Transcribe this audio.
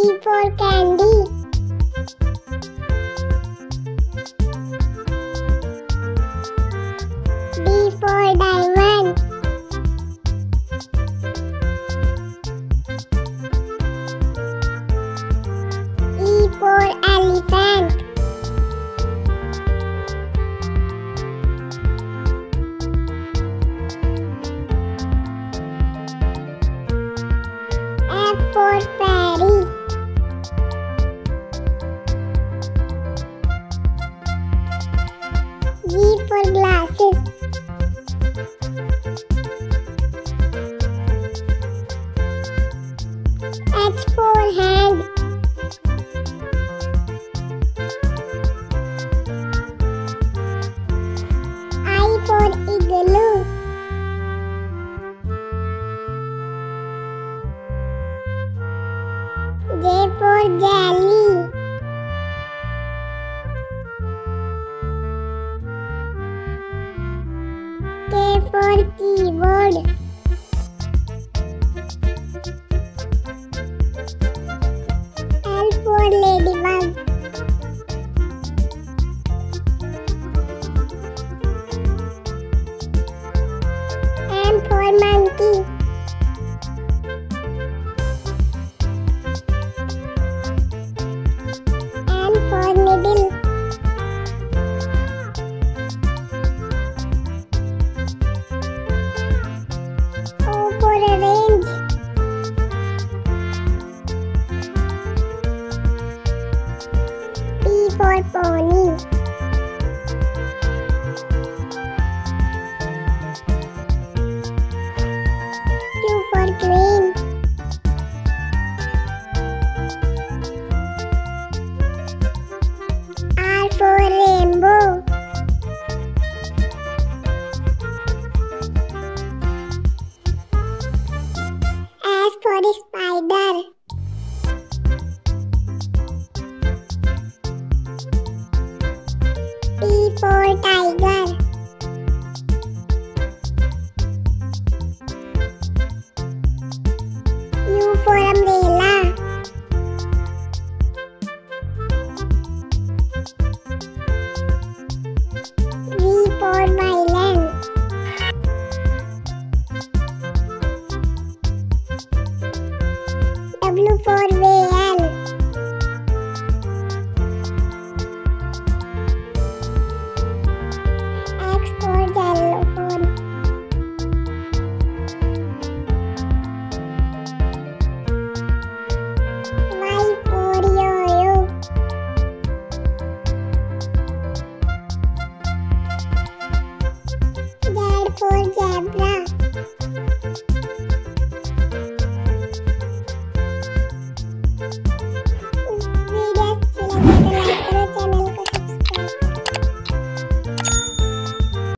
sweet for candy. D for diamond. E for elephant. For fairy. G for glasses. H for hand. I for igloo. J for jelly. K for keyboard. L for ladybug. M for monkey. For pony. Q for queen. R for rainbow. S for spider. T for tiger. U for umbrella. V for violin. W for wave.